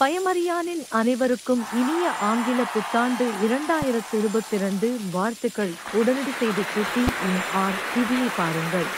பையமரியானின் அனைவருக்கும் இனிய ஆங்கில புத்தாண்டு 2022 வாழ்த்துக்கள். உடனடி செய்தி கூட்டி இன் ஆர் டிவியை பாருங்கள்.